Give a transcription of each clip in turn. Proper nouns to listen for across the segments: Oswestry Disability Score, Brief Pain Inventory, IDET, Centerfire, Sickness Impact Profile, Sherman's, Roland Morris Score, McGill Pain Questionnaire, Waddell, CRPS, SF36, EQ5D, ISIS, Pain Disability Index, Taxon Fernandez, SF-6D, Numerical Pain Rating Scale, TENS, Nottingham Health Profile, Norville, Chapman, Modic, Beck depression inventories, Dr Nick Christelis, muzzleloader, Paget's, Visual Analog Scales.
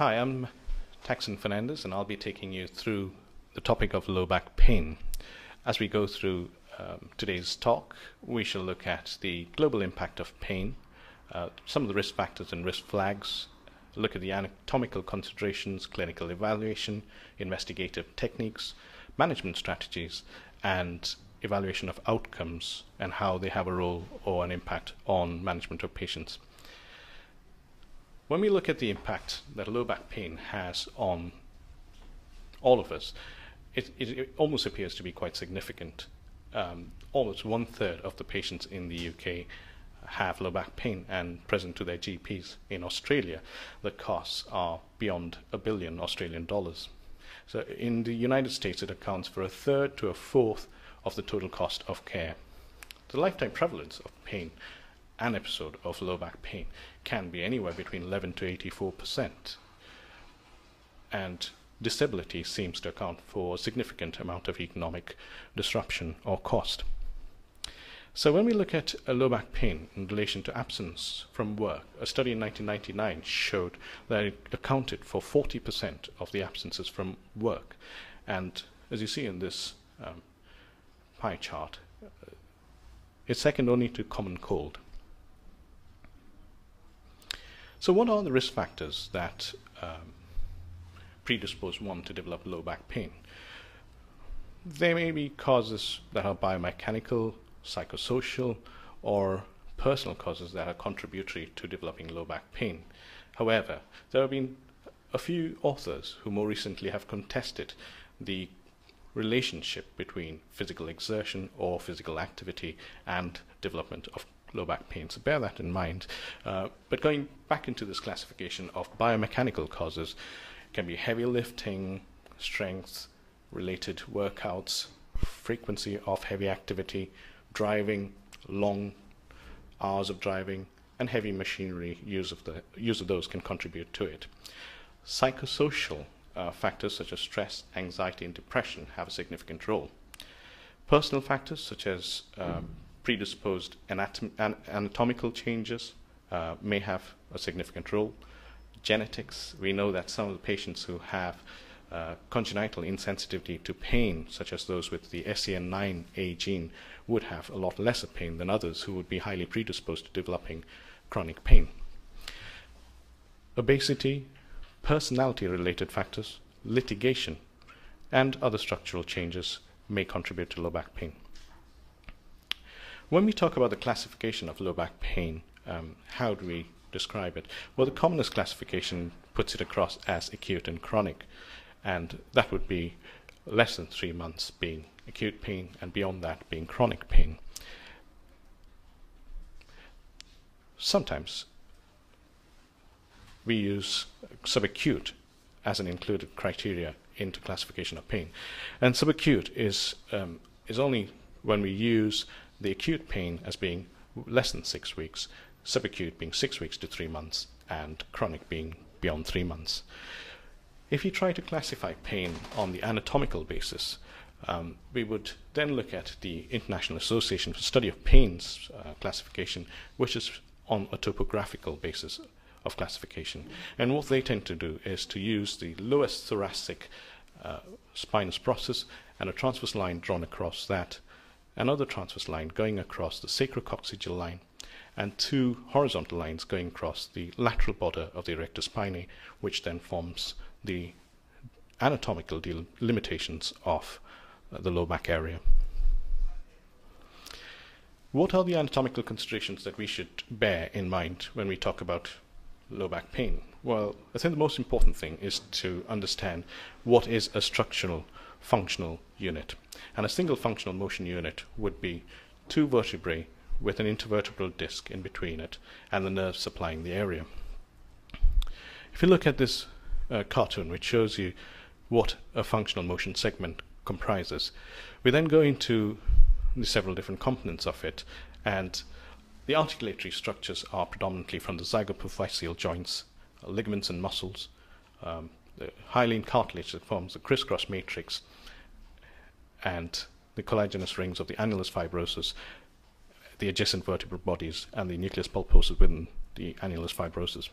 Hi, I'm Taxon Fernandez, and I'll be taking you through the topic of low back pain. As we go through today's talk, we shall look at the global impact of pain, some of the risk factors and risk flags, look at the anatomical considerations, clinical evaluation, investigative techniques, management strategies, and evaluation of outcomes and how they have a role or an impact on management of patients. When we look at the impact that low back pain has on all of us, it almost appears to be quite significant. Almost 1/3 of the patients in the UK have low back pain and present to their GPs. In Australia, the costs are beyond $1 billion. So in the United States, it accounts for 1/3 to 1/4 of the total cost of care. The lifetime prevalence of pain, an episode of low back pain, can be anywhere between 11 to 84%, and disability seems to account for a significant amount of economic disruption or cost. So when we look at low back pain in relation to absence from work, a study in 1999 showed that it accounted for 40% of the absences from work, and as you see in this pie chart, it's second only to common cold. So what are the risk factors that predispose one to develop low back pain? There may be causes that are biomechanical, psychosocial, or personal causes that are contributory to developing low back pain. However, there have been a few authors who more recently have contested the relationship between physical exertion or physical activity and development of low back pain, so bear that in mind. But going back into this classification of biomechanical causes, can be heavy lifting, strength related workouts, frequency of heavy activity, driving, long hours of driving, and heavy machinery use of those can contribute to it. Psychosocial factors such as stress, anxiety, and depression have a significant role. Personal factors such as predisposed anatomical changes may have a significant role. Genetics, we know that some of the patients who have congenital insensitivity to pain, such as those with the SCN9A gene, would have a lot lesser pain than others who would be highly predisposed to developing chronic pain. Obesity, personality-related factors, litigation, and other structural changes may contribute to low back pain. When we talk about the classification of low back pain, how do we describe it? Well, the commonest classification puts it across as acute and chronic, and that would be less than 3 months being acute pain and beyond that being chronic pain. Sometimes we use subacute as an included criteria into classification of pain, and subacute is only when we use the acute pain as being less than 6 weeks, subacute being 6 weeks to 3 months, and chronic being beyond 3 months. If you try to classify pain on the anatomical basis, we would then look at the International Association for Study of Pain's classification, which is on a topographical basis of classification. And what they tend to do is to use the lowest thoracic spinous process and a transverse line drawn across that, another transverse line going across the sacrococcygeal line, and two horizontal lines going across the lateral border of the erector spinae, which then forms the anatomical delimitations of the low back area. What are the anatomical considerations that we should bear in mind when we talk about low back pain? Well, I think the most important thing is to understand what is a structural functional unit. And a single functional motion unit would be two vertebrae with an intervertebral disc in between it and the nerve supplying the area. If you look at this cartoon, which shows you what a functional motion segment comprises, we then go into the several different components of it, and the articulatory structures are predominantly from the zygophyseal joints, ligaments and muscles, the hyaline cartilage that forms the crisscross matrix, and the collagenous rings of the annulus fibrosus, the adjacent vertebral bodies, and the nucleus pulposus within the annulus fibrosus.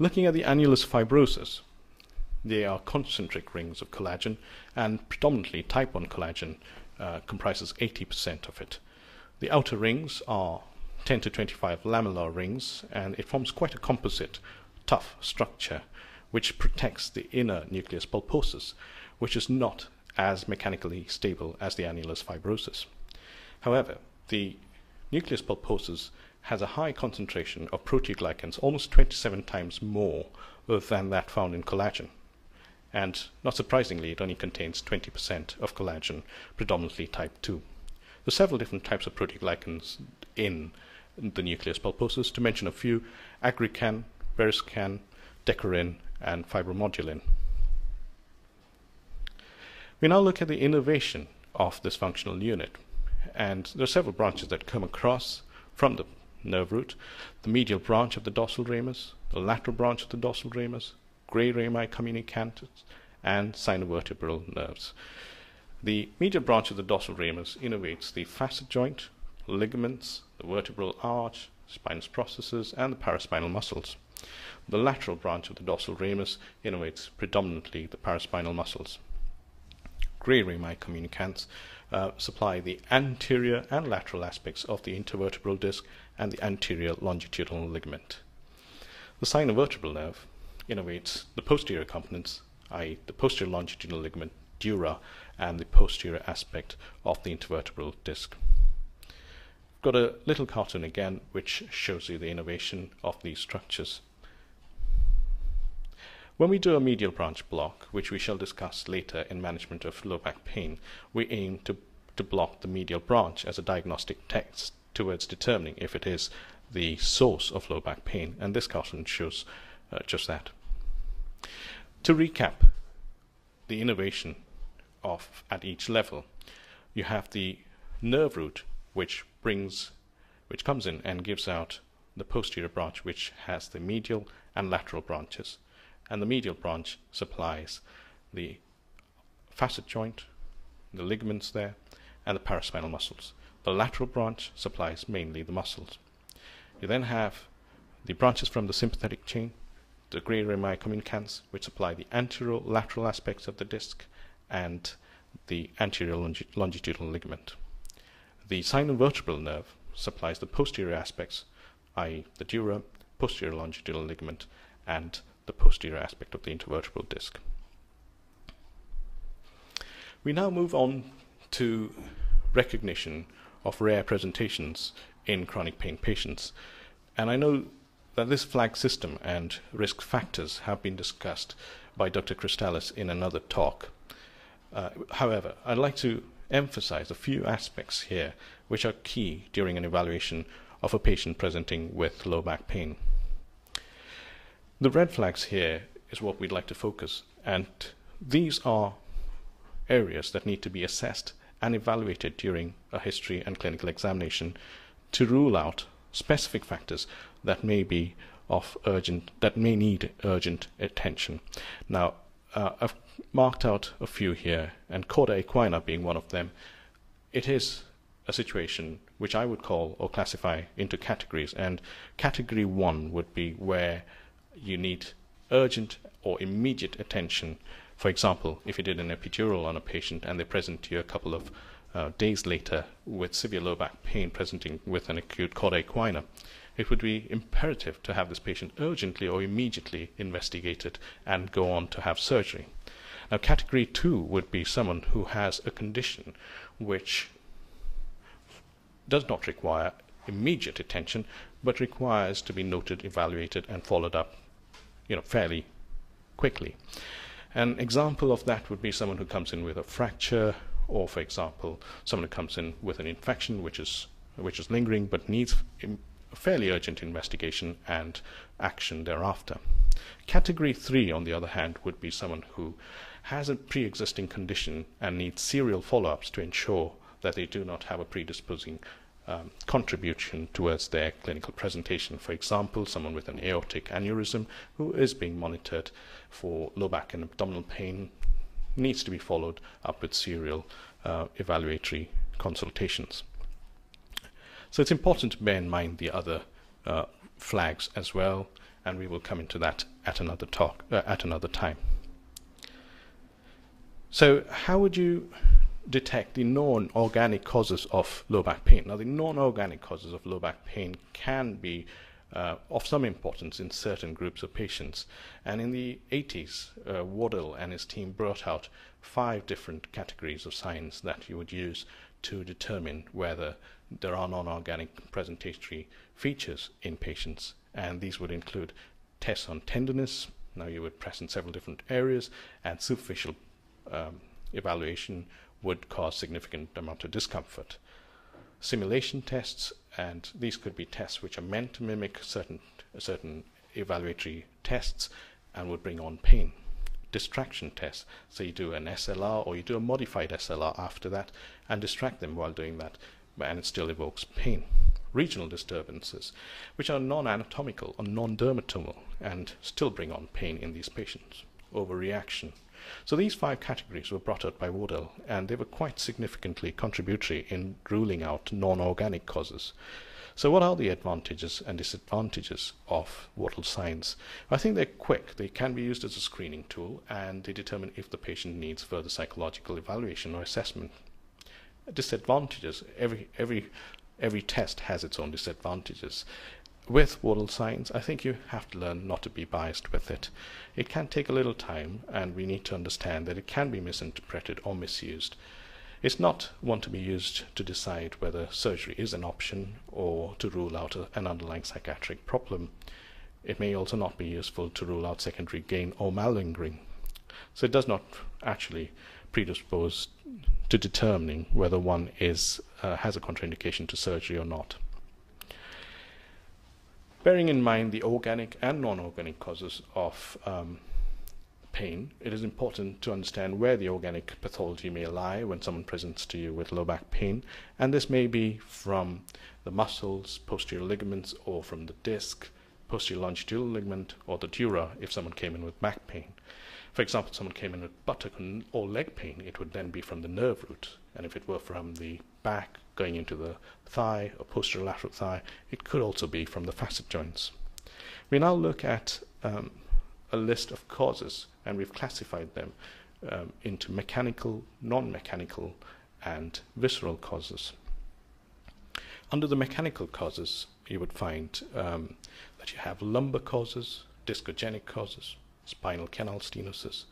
Looking at the annulus fibrosus, They are concentric rings of collagen, and predominantly type 1 collagen comprises 80% of it. The outer rings are 10 to 25 lamellar rings, and it forms quite a composite, tough structure which protects the inner nucleus pulposus, which is not as mechanically stable as the annulus fibrosus. However, the nucleus pulposus has a high concentration of proteoglycans, almost 27 times more than that found in collagen. And not surprisingly, it only contains 20% of collagen, predominantly type 2. There are several different types of proteoglycans in the nucleus pulposus, to mention a few: agrican, veriscan, decorin, and fibromodulin. We now look at the innervation of this functional unit, and there are several branches that come across from the nerve root: the medial branch of the dorsal ramus, the lateral branch of the dorsal ramus, gray rami communicants, and sinovertebral nerves. The medial branch of the dorsal ramus innervates the facet joint, ligaments, the vertebral arch, spinous processes, and the paraspinal muscles. The lateral branch of the dorsal ramus innervates predominantly the paraspinal muscles. Gray rami communicants supply the anterior and lateral aspects of the intervertebral disc and the anterior longitudinal ligament. The sinovertebral nerve innervates the posterior components, i.e. the posterior longitudinal ligament, dura, and the posterior aspect of the intervertebral disc. Got a little cartoon again which shows you the innervation of these structures. When we do a medial branch block, which we shall discuss later in management of low back pain, we aim to block the medial branch as a diagnostic test towards determining if it is the source of low back pain, and this cartoon shows just that. To recap the innervation at each level, you have the nerve root which comes in and gives out the posterior branch, which has the medial and lateral branches. And the medial branch supplies the facet joint, the ligaments there, and the paraspinal muscles. The lateral branch supplies mainly the muscles. You then have the branches from the sympathetic chain, the gray rami communicants, which supply the anterolateral aspects of the disc and the anterior longitudinal ligament. The sinovertebral nerve supplies the posterior aspects, i.e. the dura, posterior longitudinal ligament, and the posterior aspect of the intervertebral disc. We now move on to recognition of rare presentations in chronic pain patients, and I know that this flag system and risk factors have been discussed by Dr. Christelis in another talk. However, I'd like to emphasize a few aspects here which are key during an evaluation of a patient presenting with low back pain. The red flags here is what we'd like to focus, and these are areas that need to be assessed and evaluated during a history and clinical examination to rule out specific factors that may be that may need urgent attention. Now, I've marked out a few here, and cauda equina being one of them. It is a situation which I would call or classify into categories, and category 1 would be where you need urgent or immediate attention. For example, if you did an epidural on a patient and they present to you a couple of days later with severe low back pain presenting with an acute cauda equina, it would be imperative to have this patient urgently or immediately investigated and go on to have surgery. Now, category 2 would be someone who has a condition which does not require immediate attention but requires to be noted, evaluated, and followed up fairly quickly. An example of that would be someone who comes in with a fracture, or for example someone who comes in with an infection which is lingering but needs fairly urgent investigation and action thereafter. Category 3, on the other hand, would be someone who has a pre-existing condition and needs serial follow-ups to ensure that they do not have a predisposing contribution towards their clinical presentation. For example, someone with an aortic aneurysm who is being monitored for low back and abdominal pain needs to be followed up with serial evaluatory consultations. So it's important to bear in mind the other flags as well, and we will come into that at another time. So how would you detect the non-organic causes of low back pain? Now, the non-organic causes of low back pain can be of some importance in certain groups of patients. And in the 80s, Waddell and his team brought out 5 different categories of signs that you would use to determine whether there are non-organic presentatory features in patients. And these would include tests on tenderness. Now, you would press in several different areas, and superficial evaluation would cause significant amount of discomfort. Simulation tests, and these could be tests which are meant to mimic certain evaluatory tests and would bring on pain. Distraction tests, so you do an SLR or you do a modified SLR after that and distract them while doing that, and it still evokes pain. Regional disturbances, which are non-anatomical or non-dermatomal, and still bring on pain in these patients. Overreaction. So these 5 categories were brought out by Waddell, and they were quite significantly contributory in ruling out non-organic causes. So what are the advantages and disadvantages of Waddell signs? I think they're quick. They can be used as a screening tool, and they determine if the patient needs further psychological evaluation or assessment. Disadvantages. Every test has its own disadvantages. With Waddell signs, I think you have to learn not to be biased with it. It can take a little time, and we need to understand that it can be misinterpreted or misused. It's not one to be used to decide whether surgery is an option or to rule out an underlying psychiatric problem. It may also not be useful to rule out secondary gain or malingering. So it does not actually predispose to determining whether one has a contraindication to surgery or not. Bearing in mind the organic and non-organic causes of pain, it is important to understand where the organic pathology may lie when someone presents to you with low back pain, and this may be from the muscles, posterior ligaments, or from the disc, posterior longitudinal ligament, or the dura if someone came in with back pain. For example, if someone came in with buttock or leg pain, it would then be from the nerve root, and if it were from the back going into the thigh or posterior lateral thigh, it could also be from the facet joints. We now look at a list of causes, and we've classified them into mechanical, non-mechanical, and visceral causes. Under the mechanical causes, you would find that you have lumbar causes, discogenic causes, spinal canal stenosis,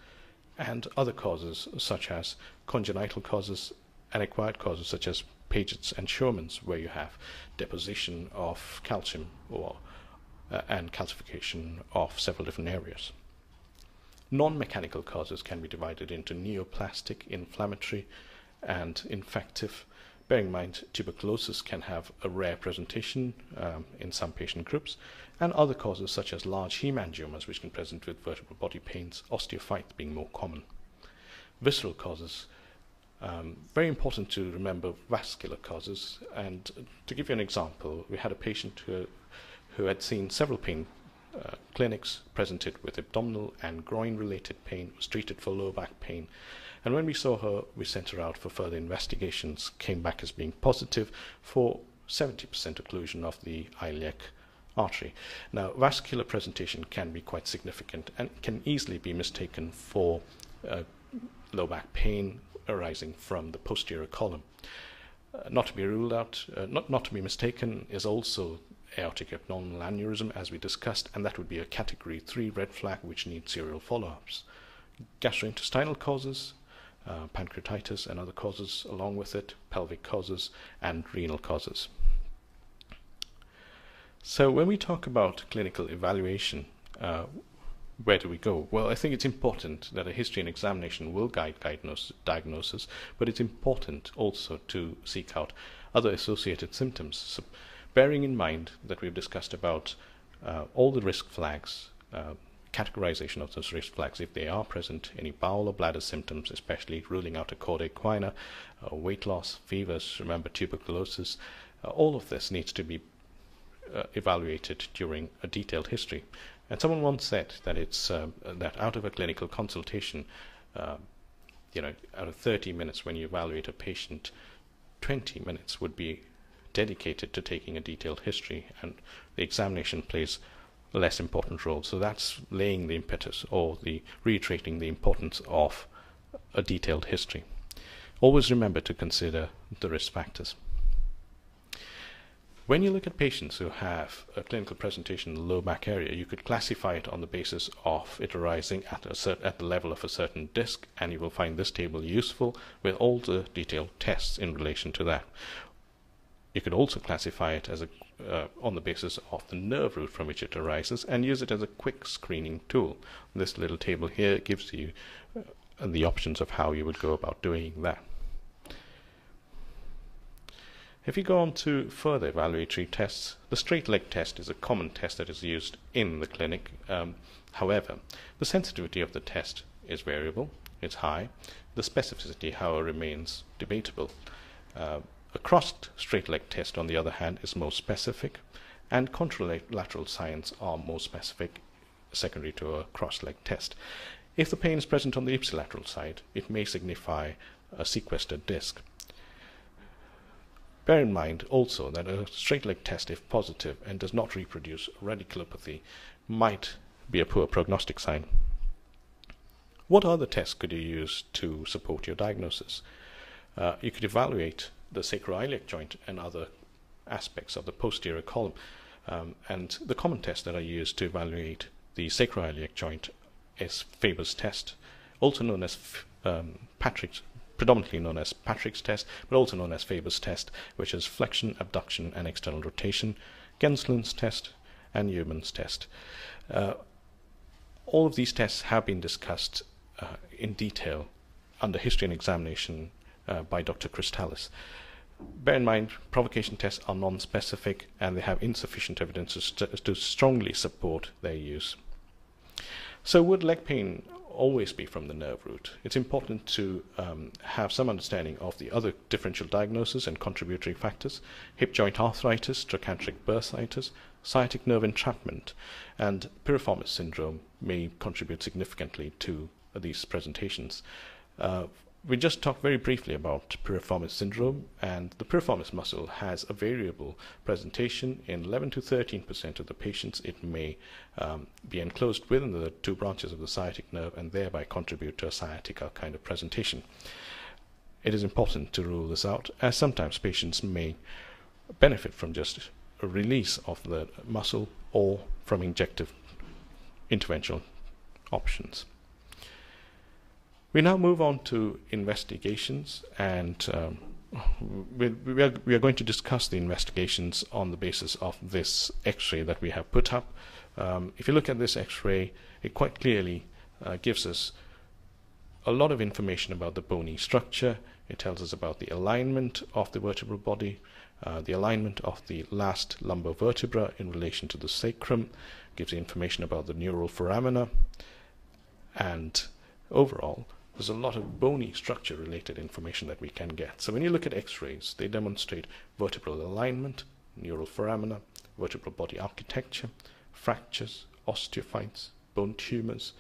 and other causes such as congenital causes and acquired causes such as Paget's and Sherman's, where you have deposition of calcium or and calcification of several different areas. Non-mechanical causes can be divided into neoplastic, inflammatory, and infective. Bearing in mind, tuberculosis can have a rare presentation in some patient groups, and other causes such as large hemangiomas, which can present with vertebral body pains, osteophytes being more common. Visceral causes. Very important to remember vascular causes, and to give you an example, we had a patient who had seen several pain clinics, presented with abdominal and groin related pain, was treated for low back pain, and when we saw her, we sent her out for further investigations, came back as being positive for 70% occlusion of the iliac artery. Now, vascular presentation can be quite significant and can easily be mistaken for low back pain arising from the posterior column. Not to be ruled out, not to be mistaken, is also aortic abdominal aneurysm, as we discussed, and that would be a category 3 red flag which needs serial follow-ups. Gastrointestinal causes, pancreatitis and other causes along with it, pelvic causes, and renal causes. So when we talk about clinical evaluation, where do we go? Well, I think it's important that a history and examination will guide diagnosis, but it's important also to seek out other associated symptoms. So, bearing in mind that we've discussed about all the risk flags, categorization of those risk flags, if they are present, any bowel or bladder symptoms, especially ruling out a cord equina, weight loss, fevers, remember tuberculosis, all of this needs to be evaluated during a detailed history. And someone once said that it's that out of a clinical consultation, out of 30 minutes when you evaluate a patient, 20 minutes would be dedicated to taking a detailed history, and the examination plays a less important role. So that's laying the impetus, or reiterating the importance of a detailed history. Always remember to consider the risk factors. When you look at patients who have a clinical presentation in the low back area, you could classify it on the basis of it arising at the level of a certain disc, and you will find this table useful with all the detailed tests in relation to that. You could also classify it as on the basis of the nerve root from which it arises and use it as a quick screening tool. This little table here gives you the options of how you would go about doing that. If you go on to further evaluatory tests, the straight leg test is a common test that is used in the clinic. However, the sensitivity of the test is variable, it's high. The specificity, however, remains debatable. A crossed straight leg test, on the other hand, is more specific, and contralateral signs are more specific secondary to a crossed leg test. If the pain is present on the ipsilateral side, it may signify a sequestered disc. Bear in mind also that a straight leg test, if positive and does not reproduce radiculopathy, might be a poor prognostic sign. What other tests could you use to support your diagnosis? You could evaluate the sacroiliac joint and other aspects of the posterior column, and the common tests that are used to evaluate the sacroiliac joint is Faber's test, also known as Patrick's, predominantly known as Patrick's test, but also known as Faber's test, which is flexion, abduction, and external rotation, Genslin's test, and Yeoman's test. All of these tests have been discussed in detail under history and examination by Dr. Christelis. Bear in mind, provocation tests are non-specific, and they have insufficient evidence to strongly support their use. So would leg pain always be from the nerve root? It's important to have some understanding of the other differential diagnosis and contributory factors: hip joint arthritis, trochanteric bursitis, sciatic nerve entrapment, and piriformis syndrome may contribute significantly to these presentations. We just talked very briefly about piriformis syndrome, and the piriformis muscle has a variable presentation. In 11 to 13% of the patients, it may be enclosed within the two branches of the sciatic nerve and thereby contribute to a sciatica kind of presentation. It is important to rule this out, as sometimes patients may benefit from just a release of the muscle or from injective interventional options. We now move on to investigations, and we are going to discuss the investigations on the basis of this x-ray that we have put up. If you look at this x-ray, it quite clearly gives us a lot of information about the bony structure. It tells us about the alignment of the vertebral body, the alignment of the last lumbar vertebra in relation to the sacrum, gives you information about the neural foramina, and overall there's a lot of bony structure related information that we can get. So when you look at x-rays, they demonstrate vertebral alignment, neural foramina, vertebral body architecture, fractures, osteophytes, bone tumors,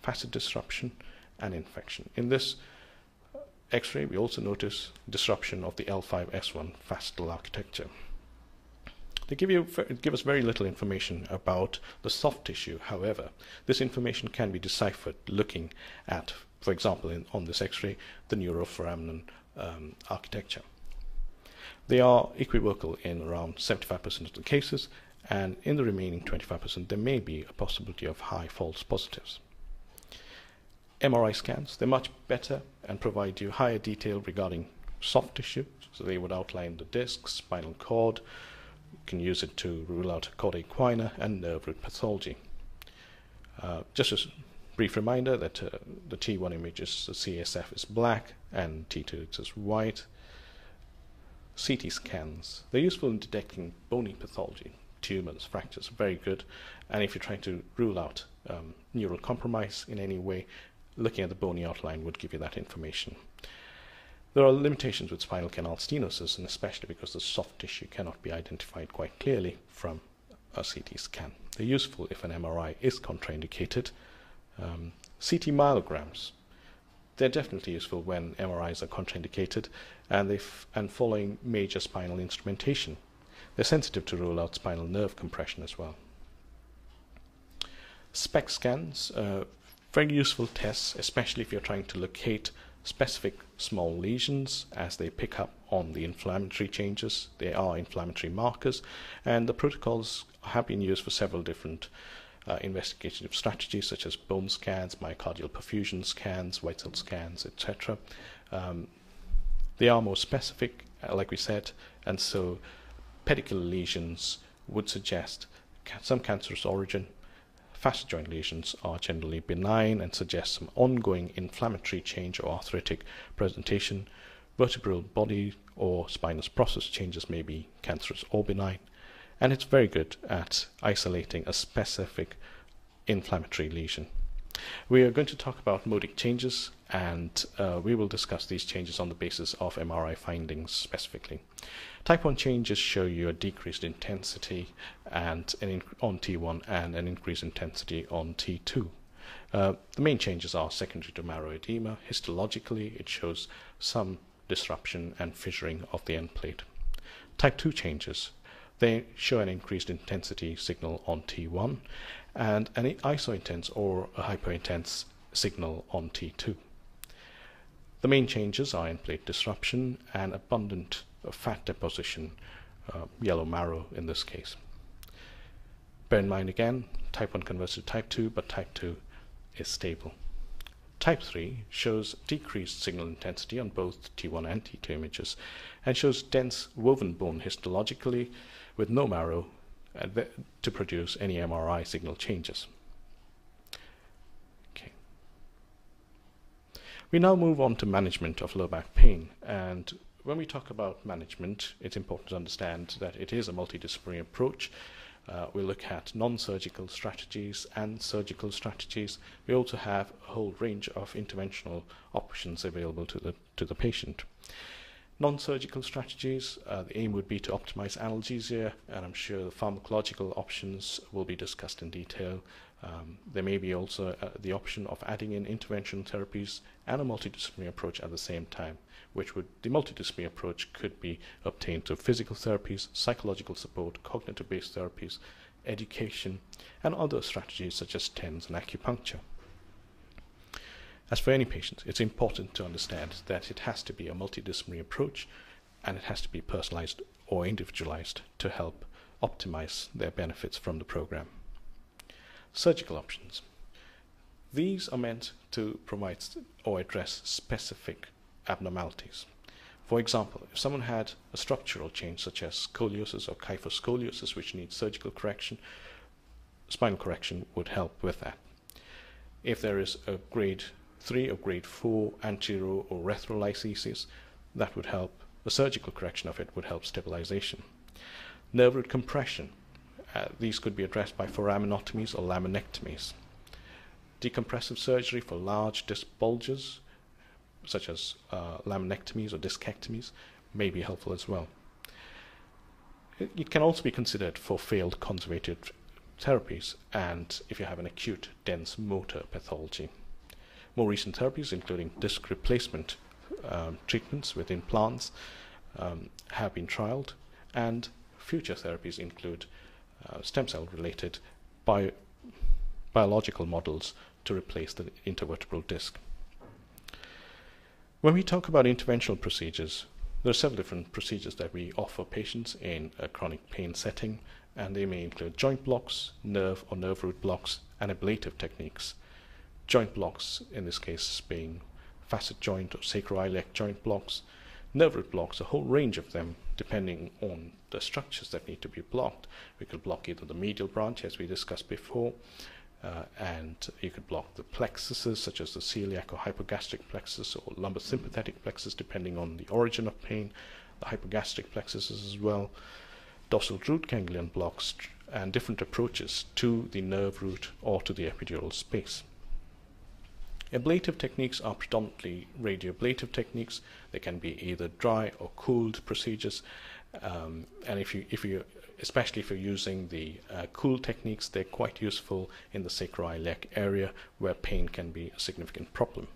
facet disruption, and infection. In this x-ray, we also notice disruption of the L5-S1 facetal architecture. They give us very little information about the soft tissue. However, this information can be deciphered looking at, for example, on this x-ray, the neuroforamen architecture. They are equivocal in around 75% of the cases, and in the remaining 25% there may be a possibility of high false positives. MRI scans, they're much better and provide you higher detail regarding soft tissue, so they would outline the disc, spinal cord. You can use it to rule out chorda equina and nerve root pathology. Just a brief reminder that the T1 image is the CSF is black and T2 is white. CT scans, they're useful in detecting bony pathology, tumors, fractures, very good. And if you're trying to rule out neural compromise in any way, looking at the bony outline would give you that information. There are limitations with spinal canal stenosis, and especially because the soft tissue cannot be identified quite clearly from a CT scan. They're useful if an MRI is contraindicated. CT myelograms, they're definitely useful when MRIs are contraindicated and following major spinal instrumentation. They're sensitive to rule out spinal nerve compression as well. SPECT scans, very useful tests, especially if you're trying to locate specific small lesions as they pick up on the inflammatory changes. They are inflammatory markers, and the protocols have been used for several different investigative strategies such as bone scans, myocardial perfusion scans, vital scans, etc. They are more specific, like we said, and so pedicular lesions would suggest some cancerous origin. Faster joint lesions are generally benign and suggest some ongoing inflammatory change or arthritic presentation. Vertebral body or spinous process changes may be cancerous or benign. And it's very good at isolating a specific inflammatory lesion. We are going to talk about modic changes, and we will discuss these changes on the basis of MRI findings specifically. Type 1 changes show you a decreased intensity and on T1 and an increased intensity on T2. The main changes are secondary to marrow edema. Histologically, it shows some disruption and fissuring of the end plate. Type 2 changes. They show an increased intensity signal on T1 and an iso-intense or a hyper-intense signal on T2. The main changes are end plate disruption and abundant fat deposition, yellow marrow in this case. Bear in mind again, type 1 converts to type 2, but type 2 is stable. Type 3 shows decreased signal intensity on both T1 and T2 images and shows dense woven bone histologically with no marrow to produce any MRI signal changes. Okay. We now move on to management of low back pain, and when we talk about management, it's important to understand that it is a multidisciplinary approach. We look at non-surgical strategies and surgical strategies. We also have a whole range of interventional options available to the patient. Non-surgical strategies, the aim would be to optimize analgesia, and I'm sure the pharmacological options will be discussed in detail. There may be also the option of adding in interventional therapies and a multidisciplinary approach at the same time, which would, the multidisciplinary approach could be obtained through physical therapies, psychological support, cognitive-based therapies, education, and other strategies such as TENS and acupuncture. As for any patient, it's important to understand that it has to be a multidisciplinary approach, and it has to be personalized or individualized to help optimize their benefits from the program. Surgical options. These are meant to provide or address specific abnormalities. For example, if someone had a structural change such as scoliosis or kyphoscoliosis which needs surgical correction, spinal correction would help with that. If there is a grade 3 or grade 4 anterior or reticular ischemia, that would help. A surgical correction of it would help stabilization. Nerve root compression. These could be addressed by foraminotomies or laminectomies. Decompressive surgery for large disc bulges, such as laminectomies or discectomies, may be helpful as well. It can also be considered for failed conservative therapies and if you have an acute dense motor pathology. More recent therapies, including disc replacement treatments with implants, have been trialed, and future therapies include stem cell related biological models to replace the intervertebral disc. When we talk about interventional procedures, there are several different procedures that we offer patients in a chronic pain setting, and they may include joint blocks, nerve or nerve root blocks, and ablative techniques. Joint blocks, in this case being facet joint or sacroiliac joint blocks, nerve root blocks, a whole range of them depending on the structures that need to be blocked. We could block either the medial branch as we discussed before, and you could block the plexuses such as the celiac or hypogastric plexus or lumbar sympathetic plexus depending on the origin of pain, the hypogastric plexuses as well, dorsal root ganglion blocks, and different approaches to the nerve root or to the epidural space. Ablative techniques are predominantly radioablative techniques. They can be either dry or cooled procedures, and especially if you're using the cool techniques, they're quite useful in the sacroiliac area where pain can be a significant problem.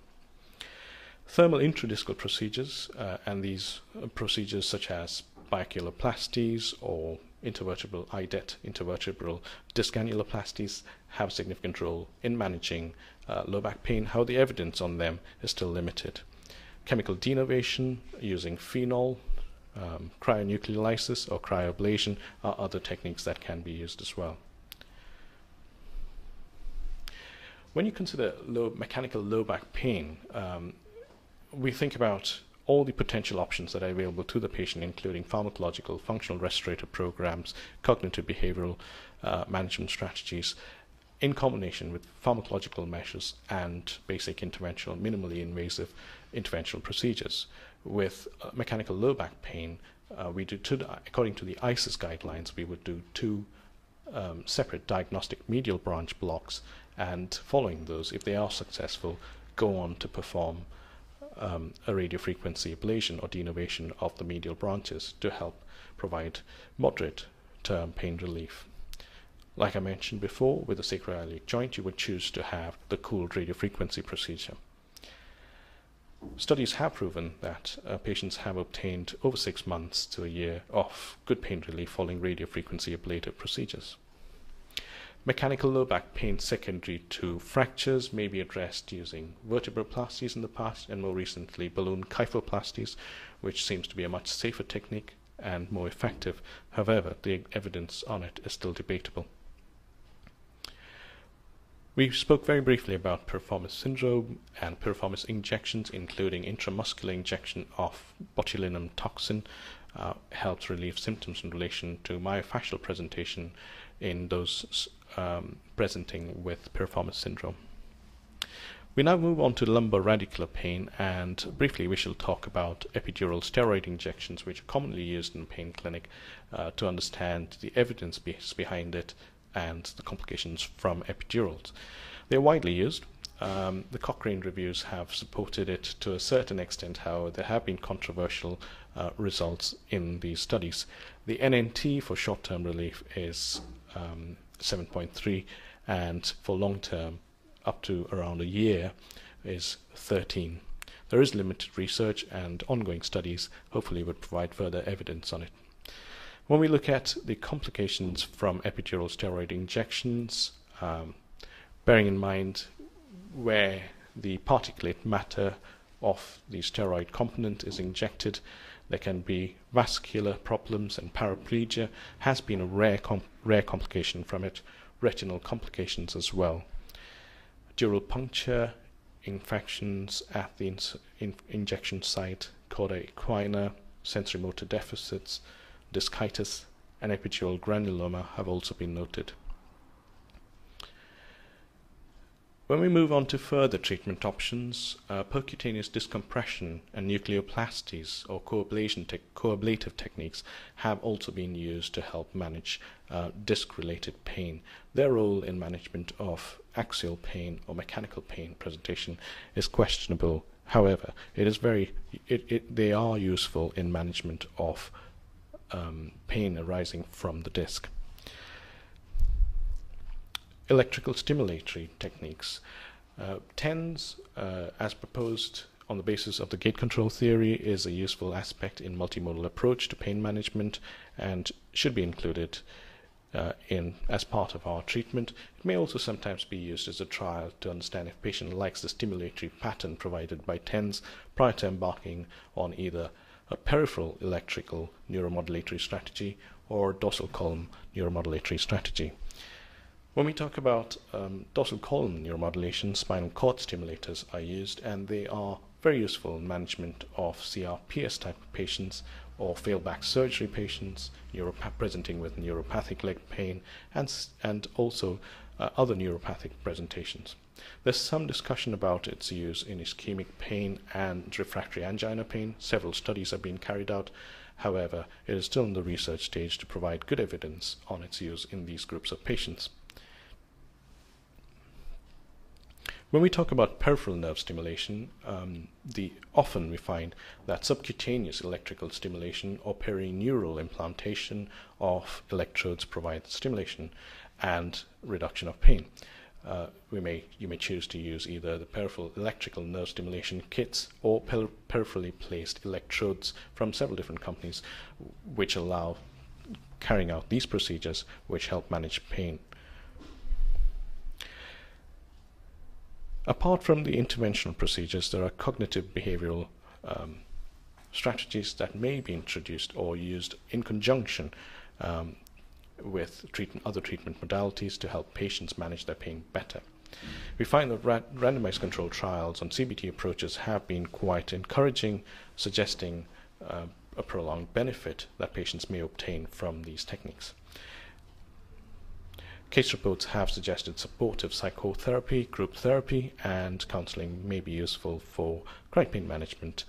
Thermal intradiscal procedures, and these procedures such as biaculoplasties or intervertebral IDET, intervertebral disc annuloplasties, have a significant role in managing low back pain. How the evidence on them is still limited. chemical denervation using phenol, cryonucleolysis or cryoablation are other techniques that can be used as well. When you consider mechanical low back pain, we think about all the potential options that are available to the patient, including pharmacological, functional restorative programs, cognitive behavioral management strategies, in combination with pharmacological measures and basic interventional, minimally invasive interventional procedures. With mechanical low back pain, according to the ISIS guidelines, we would do two separate diagnostic medial branch blocks, and following those, if they are successful, go on to perform a radiofrequency ablation or denervation of the medial branches to help provide moderate-term pain relief. Like I mentioned before, with the sacroiliac joint, you would choose to have the cooled radiofrequency procedure. Studies have proven that patients have obtained over 6 months to a year of good pain relief following radiofrequency ablative procedures. Mechanical low back pain secondary to fractures may be addressed using vertebroplasties in the past, and more recently balloon kyphoplasties, which seems to be a much safer technique and more effective. However, the evidence on it is still debatable. We spoke very briefly about piriformis syndrome and piriformis injections, including intramuscular injection of botulinum toxin, helps relieve symptoms in relation to myofascial presentation in those presenting with piriformis syndrome. We now move on to lumbar radicular pain, and briefly we shall talk about epidural steroid injections, which are commonly used in pain clinic, to understand the evidence behind it and the complications from epidurals. They're widely used. The Cochrane reviews have supported it to a certain extent, however there have been controversial results in these studies. The NNT for short-term relief is 7.3, and for long-term up to around a year is 13. There is limited research, and ongoing studies hopefully would provide further evidence on it. When we look at the complications from epidural steroid injections, bearing in mind where the particulate matter of the steroid component is injected, there can be vascular problems, and paraplegia has been a rare complication from it, retinal complications as well. Dural puncture, infections at the injection site, cauda equina, sensory motor deficits, discitis, and epidural granuloma have also been noted. When we move on to further treatment options, percutaneous discompression and nucleoplasties or coablative techniques have also been used to help manage disc-related pain. Their role in management of axial pain or mechanical pain presentation is questionable. However, they are useful in management of pain arising from the disc. Electrical stimulatory techniques. TENS, as proposed on the basis of the gate control theory, is a useful aspect in multimodal approach to pain management and should be included as part of our treatment. It may also sometimes be used as a trial to understand if patient likes the stimulatory pattern provided by TENS prior to embarking on either a peripheral electrical neuromodulatory strategy or dorsal column neuromodulatory strategy. When we talk about dorsal column neuromodulation, spinal cord stimulators are used, and they are very useful in management of CRPS type of patients or failed back surgery patients presenting with neuropathic leg pain and also other neuropathic presentations. There's some discussion about its use in ischemic pain and refractory angina pain. Several studies have been carried out. However, it is still in the research stage to provide good evidence on its use in these groups of patients. When we talk about peripheral nerve stimulation, often we find that subcutaneous electrical stimulation or perineural implantation of electrodes provides stimulation and reduction of pain. You may choose to use either the peripheral electrical nerve stimulation kits or peripherally placed electrodes from several different companies, which allow carrying out these procedures which help manage pain. Apart from the interventional procedures, there are cognitive behavioral strategies that may be introduced or used in conjunction with other treatment modalities to help patients manage their pain better. We find that randomized controlled trials on CBT approaches have been quite encouraging, suggesting a prolonged benefit that patients may obtain from these techniques. Case reports have suggested supportive psychotherapy, group therapy, and counseling may be useful for chronic pain management.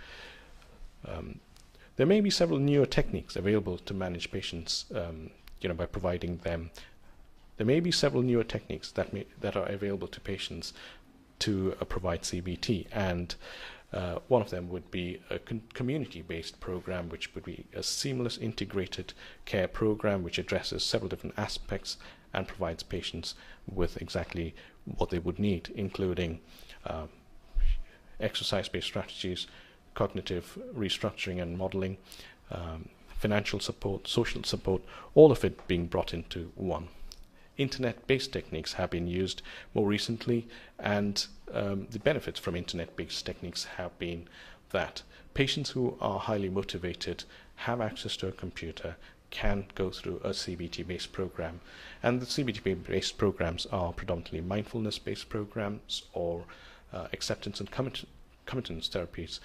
There may be several newer techniques available to manage patients by providing them. There may be several newer techniques that are available to patients to provide CBT, and one of them would be a community-based program, which would be a seamless integrated care program which addresses several different aspects and provides patients with exactly what they would need, including exercise-based strategies, cognitive restructuring and modeling, financial support, social support, all of it being brought into one. Internet-based techniques have been used more recently, and the benefits from internet-based techniques have been that patients who are highly motivated, have access to a computer, can go through a CBT-based program. And the CBT-based programs are predominantly mindfulness-based programs or acceptance and committance therapies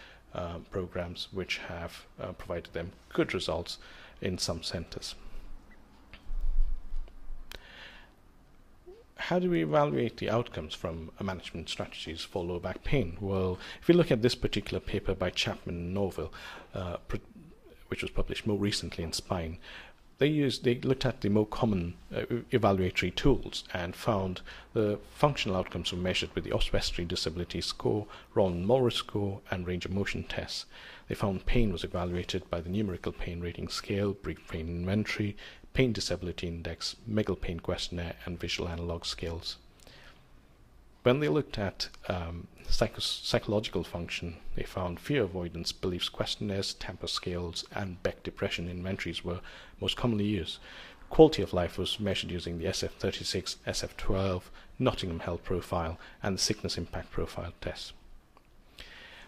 programs, which have provided them good results in some centers. How do we evaluate the outcomes from management strategies for lower back pain? Well, if we look at this particular paper by Chapman and Norville, which was published more recently in Spine, they looked at the more common evaluatory tools and found the functional outcomes were measured with the Oswestry Disability Score, Roland Morris Score, and range of motion tests. They found pain was evaluated by the Numerical Pain Rating Scale, Brief Pain Inventory, Pain Disability Index, McGill Pain Questionnaire, and Visual Analog Scales. When they looked at psychological function, they found fear avoidance beliefs questionnaires, Tampa scales, and Beck depression inventories were most commonly used. Quality of life was measured using the SF36, SF12, Nottingham Health Profile, and the Sickness Impact Profile tests.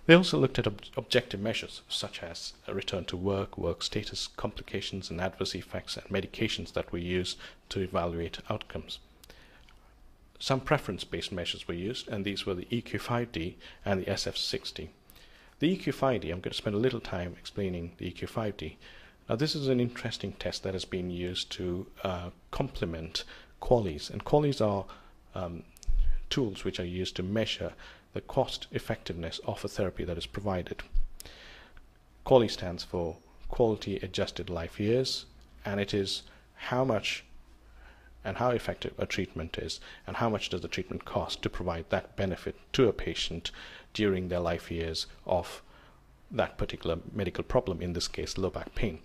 They also looked at objective measures such as a return to work, work status, complications and adverse effects, and medications that were used to evaluate outcomes. Some preference-based measures were used, and these were the EQ5D and the SF-6D. The EQ5D, I'm going to spend a little time explaining the EQ5D. Now, this is an interesting test that has been used to complement QALYs, and QALYs are tools which are used to measure the cost effectiveness of a therapy that is provided. QALY stands for Quality Adjusted Life Years, and it is how much and how effective a treatment is and how much does the treatment cost to provide that benefit to a patient during their life years of that particular medical problem, in this case low back pain.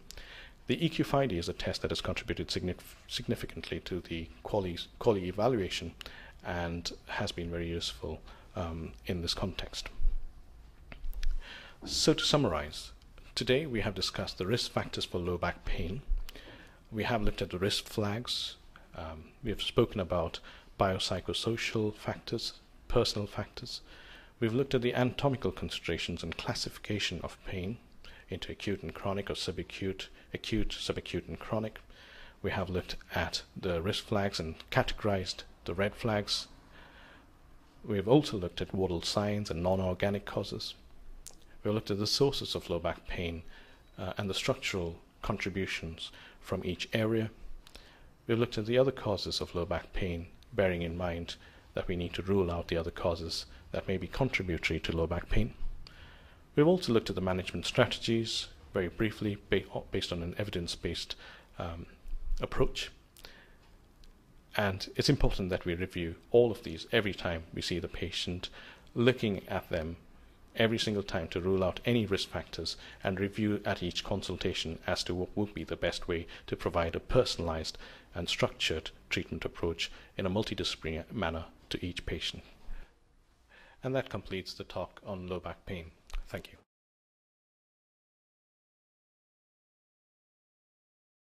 The EQ5D is a test that has contributed significantly to the QALY evaluation and has been very useful in this context. So to summarize, today we have discussed the risk factors for low back pain. We have looked at the risk flags. We have spoken about biopsychosocial factors, personal factors. We've looked at the anatomical considerations and classification of pain into acute and chronic or subacute, acute, subacute and chronic. We have looked at the risk flags and categorized the red flags. We have also looked at Waddell signs and non-organic causes. We've looked at the sources of low back pain and the structural contributions from each area. We've looked at the other causes of low back pain, bearing in mind that we need to rule out the other causes that may be contributory to low back pain. We've also looked at the management strategies, very briefly, based on an evidence-based approach. And it's important that we review all of these every time we see the patient, looking at them every single time to rule out any risk factors and review at each consultation as to what would be the best way to provide a personalized and structured treatment approach in a multidisciplinary manner to each patient. And that completes the talk on low back pain. Thank you.